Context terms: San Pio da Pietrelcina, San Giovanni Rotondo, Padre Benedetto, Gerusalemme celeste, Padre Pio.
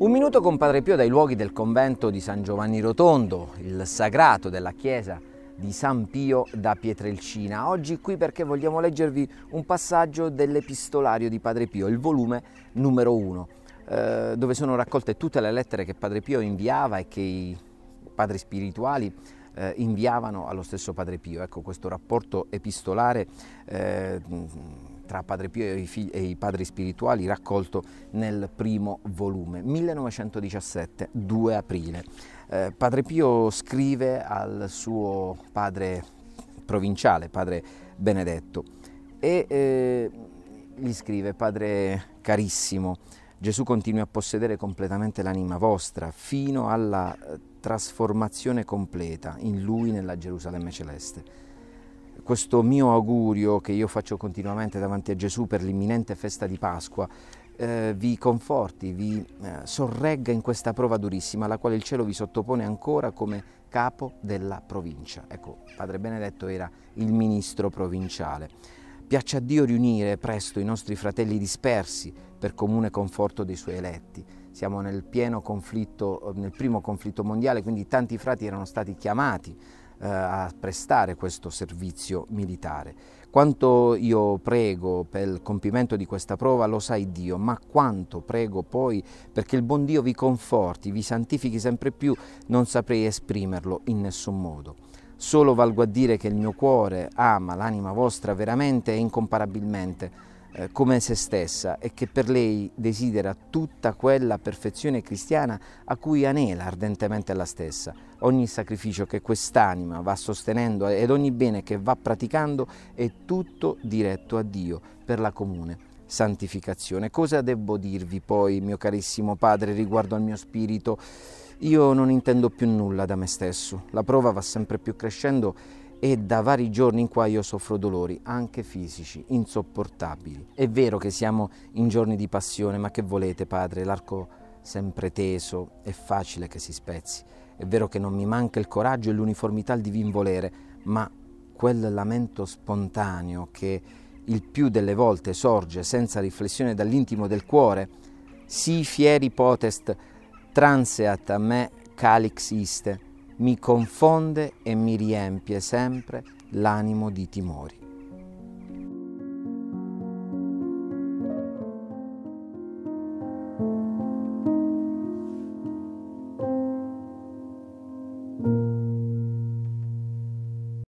Un minuto con Padre Pio dai luoghi del convento di San Giovanni Rotondo, il sagrato della chiesa di San Pio da Pietrelcina. Oggi qui perché vogliamo leggervi un passaggio dell'epistolario di Padre Pio, il volume numero 1, dove sono raccolte tutte le lettere che Padre Pio inviava e che i padri spirituali inviavano allo stesso Padre Pio. Ecco questo rapporto epistolare tra Padre Pio e i padri spirituali raccolto nel primo volume, 1917, 2 aprile. Padre Pio scrive al suo padre provinciale, Padre Benedetto, e gli scrive: Padre carissimo, Gesù continui a possedere completamente l'anima vostra fino alla trasformazione completa in Lui nella Gerusalemme celeste. Questo mio augurio che io faccio continuamente davanti a Gesù per l'imminente festa di Pasqua vi conforti, vi sorregga in questa prova durissima alla quale il cielo vi sottopone ancora come capo della provincia. Ecco, Padre Benedetto era il ministro provinciale. Piaccia a Dio riunire presto i nostri fratelli dispersi per comune conforto dei Suoi eletti. Siamo nel pieno conflitto, nel primo conflitto mondiale, quindi tanti frati erano stati chiamati a prestare questo servizio militare. Quanto io prego per il compimento di questa prova lo sai Dio, ma quanto prego poi perché il buon Dio vi conforti, vi santifichi sempre più, non saprei esprimerlo in nessun modo. Solo valgo a dire che il mio cuore ama l'anima vostra veramente e incomparabilmente come se stessa e che per lei desidera tutta quella perfezione cristiana a cui anela ardentemente la stessa. Ogni sacrificio che quest'anima va sostenendo ed ogni bene che va praticando è tutto diretto a Dio per la comune santificazione. Cosa debbo dirvi poi, mio carissimo padre, riguardo al mio spirito? Io non intendo più nulla da me stesso. La prova va sempre più crescendo e da vari giorni in qua io soffro dolori, anche fisici, insopportabili. È vero che siamo in giorni di passione, ma che volete, padre? L'arco sempre teso, è facile che si spezzi. È vero che non mi manca il coraggio e l'uniformità al divin volere, ma quel lamento spontaneo che il più delle volte sorge senza riflessione dall'intimo del cuore, «Si fieri potest, transeat a me calix iste», mi confonde e mi riempie sempre l'animo di timori.